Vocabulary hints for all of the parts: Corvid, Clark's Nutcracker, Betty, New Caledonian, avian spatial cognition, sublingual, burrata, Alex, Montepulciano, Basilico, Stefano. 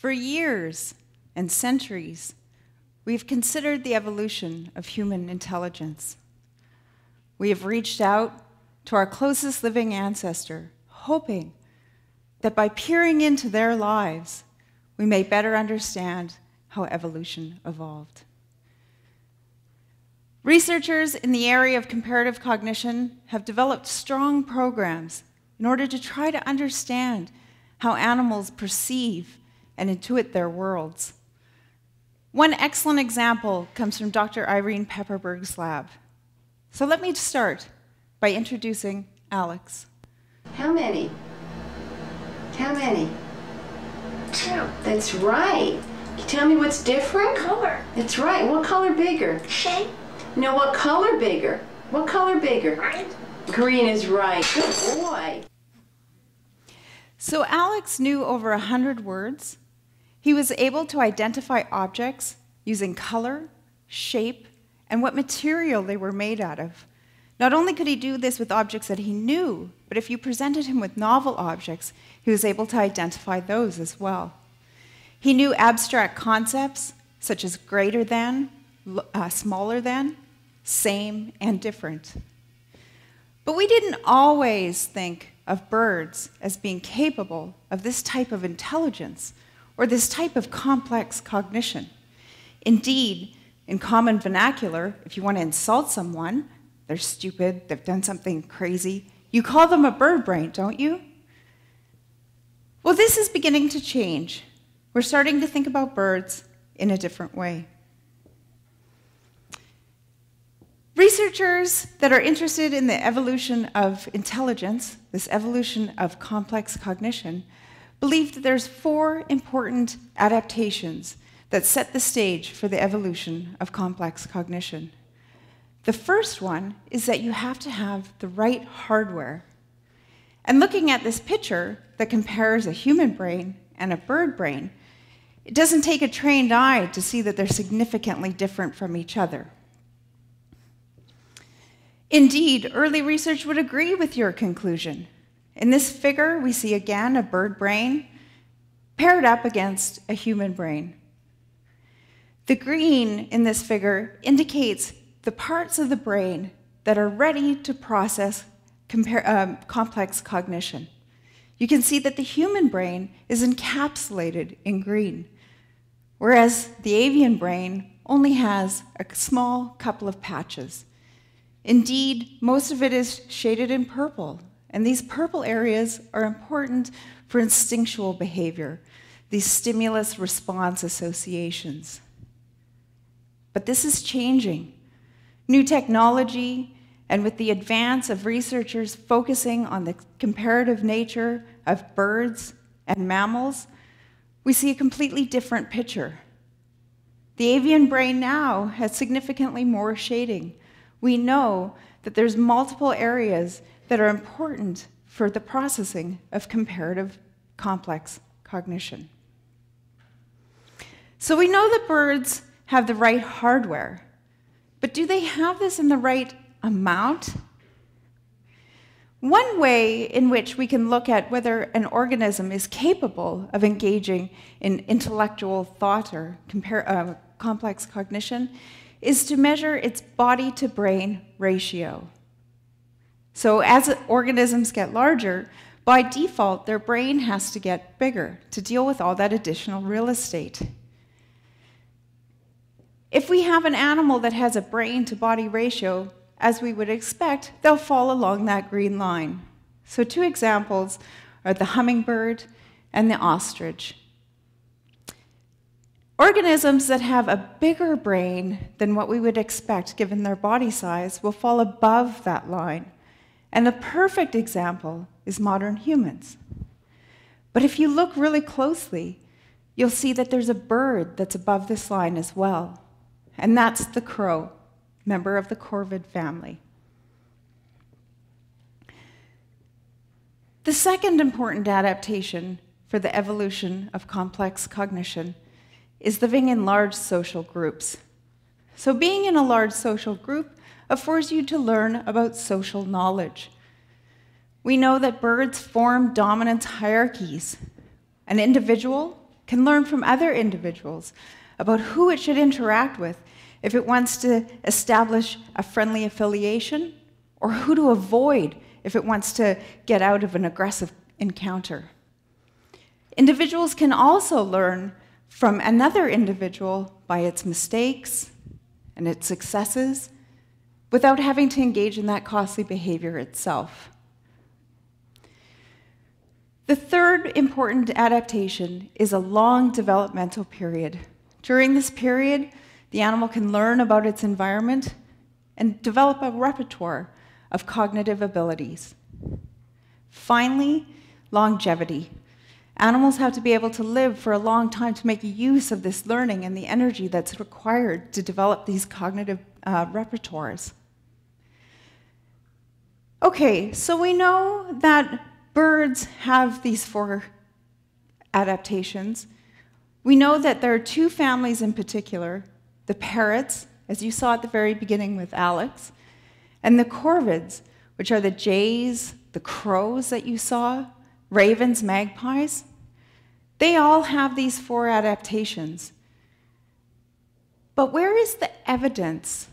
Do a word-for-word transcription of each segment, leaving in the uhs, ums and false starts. For years and centuries, we've considered the evolution of human intelligence. We have reached out to our closest living ancestor, hoping that by peering into their lives, we may better understand how evolution evolved. Researchers in the area of comparative cognition have developed strong programs in order to try to understand how animals perceive and intuit their worlds. One excellent example comes from Doctor Irene Pepperberg's lab. So let me start by introducing Alex. How many? How many? Two. That's right. Can you tell me what's different? Color. That's right. What color bigger? Shape. No, what color bigger? What color bigger? Green. Green is right. Good boy. So Alex knew over a hundred words. He was able to identify objects using color, shape, and what material they were made out of. Not only could he do this with objects that he knew, but if you presented him with novel objects, he was able to identify those as well. He knew abstract concepts, such as greater than, uh, smaller than, same, and different. But we didn't always think of birds as being capable of this type of intelligence or this type of complex cognition. Indeed, in common vernacular, if you want to insult someone, they're stupid, they've done something crazy, you call them a bird brain, don't you? Well, this is beginning to change. We're starting to think about birds in a different way. Researchers that are interested in the evolution of intelligence, this evolution of complex cognition, believe that there's four important adaptations that set the stage for the evolution of complex cognition. The first one is that you have to have the right hardware. And looking at this picture that compares a human brain and a bird brain, it doesn't take a trained eye to see that they're significantly different from each other. Indeed, early research would agree with your conclusion. In this figure, we see again a bird brain paired up against a human brain. The green in this figure indicates the parts of the brain that are ready to process compare, um, complex cognition. You can see that the human brain is encapsulated in green, whereas the avian brain only has a small couple of patches. Indeed, most of it is shaded in purple, and these purple areas are important for instinctual behavior, these stimulus-response associations. But this is changing. New technology, and with the advance of researchers focusing on the comparative nature of birds and mammals, we see a completely different picture. The avian brain now has significantly more shading. We know that there's multiple areas that are important for the processing of comparative complex cognition. So we know that birds have the right hardware. But do they have this in the right amount? One way in which we can look at whether an organism is capable of engaging in intellectual thought or compare, uh, complex cognition is to measure its body-to-brain ratio. So as organisms get larger, by default, their brain has to get bigger to deal with all that additional real estate. If we have an animal that has a brain-to-body ratio, as we would expect, they'll fall along that green line. So two examples are the hummingbird and the ostrich. Organisms that have a bigger brain than what we would expect, given their body size, will fall above that line. And a perfect example is modern humans. But if you look really closely, you'll see that there's a bird that's above this line as well. And that's the crow, member of the Corvid family. The second important adaptation for the evolution of complex cognition is living in large social groups. So being in a large social group affords you to learn about social knowledge. We know that birds form dominance hierarchies. An individual can learn from other individuals about who it should interact with if it wants to establish a friendly affiliation, or who to avoid if it wants to get out of an aggressive encounter. Individuals can also learn from another individual by its mistakes and its successes without having to engage in that costly behavior itself. The third important adaptation is a long developmental period. During this period, the animal can learn about its environment and develop a repertoire of cognitive abilities. Finally, longevity. Animals have to be able to live for a long time to make use of this learning and the energy that's required to develop these cognitive uh, repertoires. Okay, so we know that birds have these four adaptations. We know that there are two families in particular, the parrots, as you saw at the very beginning with Alex, and the corvids, which are the jays, the crows that you saw, ravens, magpies. They all have these four adaptations. But where is the evidence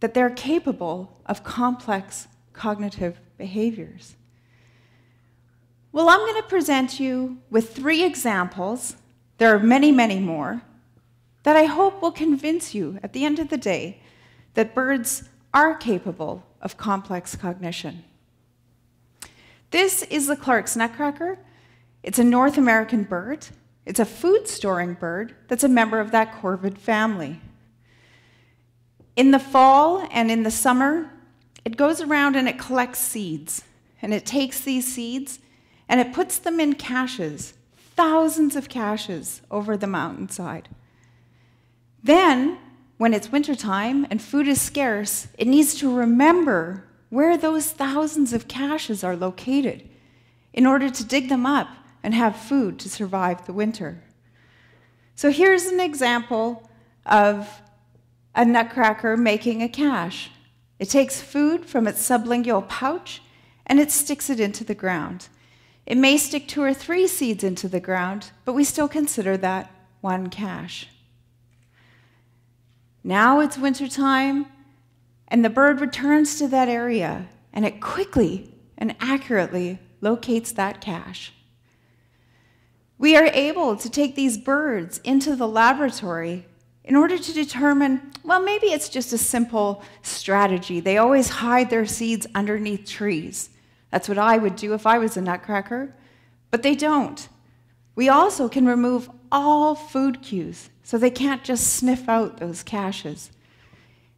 that they're capable of complex cognitive behaviors? Well, I'm going to present you with three examples. There are many, many more that I hope will convince you at the end of the day that birds are capable of complex cognition. This is the Clark's Nutcracker. It's a North American bird. It's a food-storing bird that's a member of that corvid family. In the fall and in the summer, it goes around and it collects seeds. And it takes these seeds and it puts them in caches, thousands of caches over the mountainside. Then, when it's wintertime and food is scarce, it needs to remember where those thousands of caches are located in order to dig them up and have food to survive the winter. So here's an example of a nutcracker making a cache. It takes food from its sublingual pouch and it sticks it into the ground. It may stick two or three seeds into the ground, but we still consider that one cache. Now it's wintertime, and the bird returns to that area, and it quickly and accurately locates that cache. We are able to take these birds into the laboratory in order to determine, well, maybe it's just a simple strategy. They always hide their seeds underneath trees. That's what I would do if I was a nutcracker, but they don't. We also can remove all food cues, so they can't just sniff out those caches.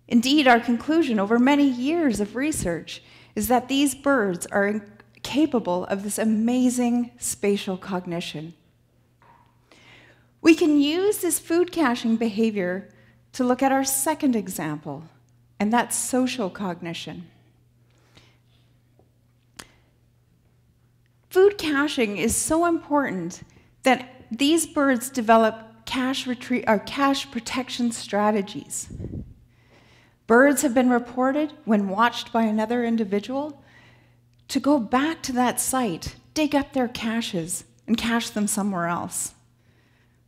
Indeed, our conclusion over many years of research is that these birds are capable of this amazing spatial cognition. We can use this food caching behavior to look at our second example, and that's social cognition. Food caching is so important that these birds develop cache retrie- or cache protection strategies. Birds have been reported, when watched by another individual, to go back to that site, dig up their caches, and cache them somewhere else.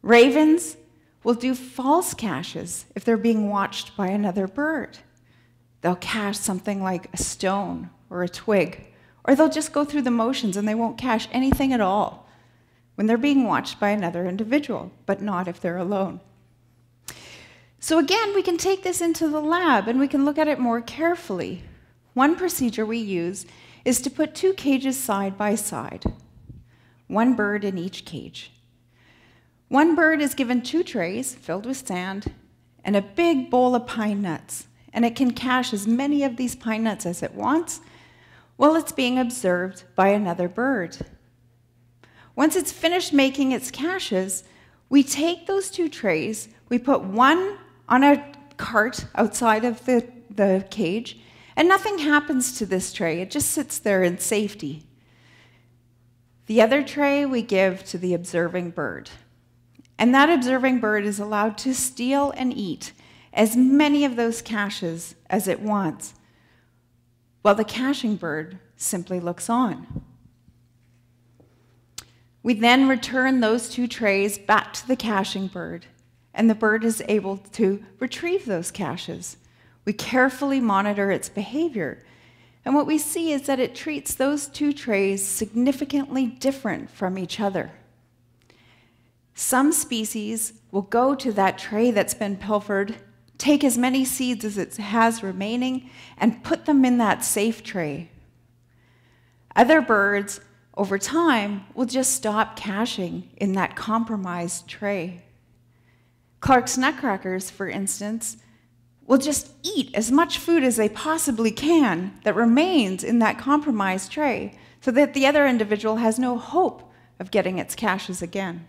Ravens will do false caches if they're being watched by another bird. They'll cache something like a stone or a twig, or they'll just go through the motions and they won't cache anything at all when they're being watched by another individual, but not if they're alone. So again, we can take this into the lab and we can look at it more carefully. One procedure we use is to put two cages side by side, one bird in each cage. One bird is given two trays filled with sand and a big bowl of pine nuts, and it can cache as many of these pine nuts as it wants while it's being observed by another bird. Once it's finished making its caches, we take those two trays, we put one on a cart outside of the, the cage, and nothing happens to this tray. It just sits there in safety. The other tray we give to the observing bird. And that observing bird is allowed to steal and eat as many of those caches as it wants, while the caching bird simply looks on. We then return those two trays back to the caching bird, and the bird is able to retrieve those caches. We carefully monitor its behavior, and what we see is that it treats those two trays significantly different from each other. Some species will go to that tray that's been pilfered, take as many seeds as it has remaining, and put them in that safe tray. Other birds, over time, will just stop caching in that compromised tray. Clark's nutcrackers, for instance, will just eat as much food as they possibly can that remains in that compromised tray, so that the other individual has no hope of getting its caches again.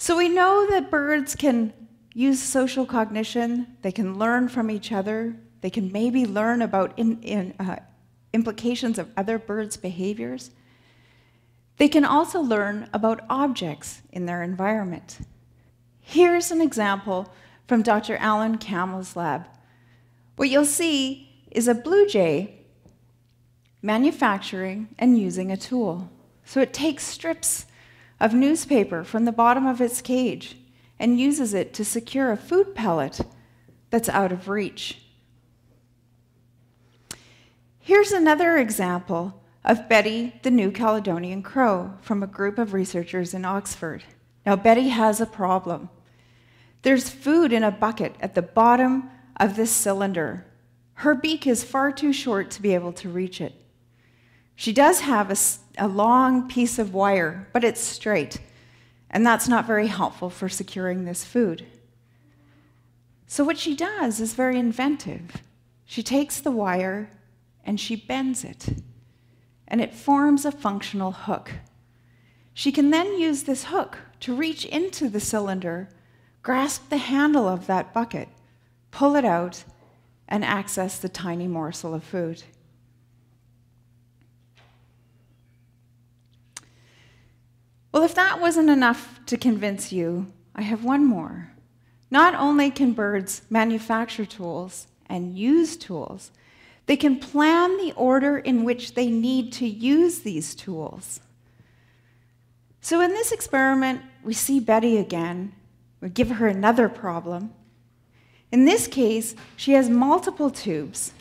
So we know that birds can use social cognition, they can learn from each other, they can maybe learn about in, in, uh, implications of other birds' behaviors. They can also learn about objects in their environment. Here's an example from Doctor Alan Camel's lab. What you'll see is a blue jay manufacturing and using a tool. So it takes strips of newspaper from the bottom of its cage and uses it to secure a food pellet that's out of reach. Here's another example of Betty, the New Caledonian crow, from a group of researchers in Oxford. Now, Betty has a problem. There's food in a bucket at the bottom of this cylinder. Her beak is far too short to be able to reach it. She does have a, a long piece of wire, but it's straight, and that's not very helpful for securing this food. So what she does is very inventive. She takes the wire and she bends it, and it forms a functional hook. She can then use this hook to reach into the cylinder, grasp the handle of that bucket, pull it out, and access the tiny morsel of food. Well, if that wasn't enough to convince you, I have one more. Not only can birds manufacture tools and use tools, they can plan the order in which they need to use these tools. So in this experiment, we see Betty again. We give her another problem. In this case, she has multiple tubes.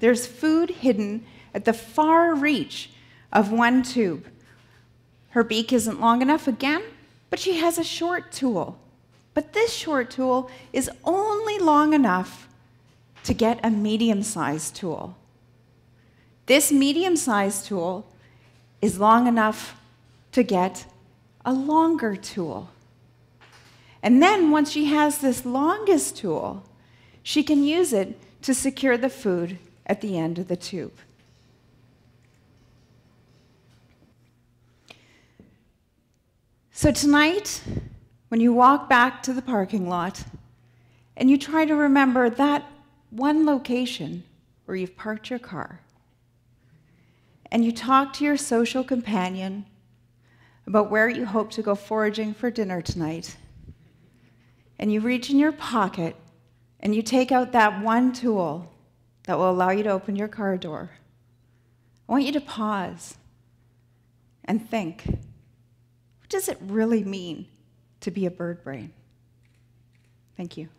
There's food hidden at the far reach of one tube. Her beak isn't long enough again, but she has a short tool. But this short tool is only long enough to get a medium-sized tool. This medium-sized tool is long enough to get a longer tool. And then once she has this longest tool, she can use it to secure the food at the end of the tube. So tonight, when you walk back to the parking lot and you try to remember that one location where you've parked your car, and you talk to your social companion about where you hope to go foraging for dinner tonight, and you reach in your pocket and you take out that one tool that will allow you to open your car door, I want you to pause and think. What does it really mean to be a bird brain? Thank you.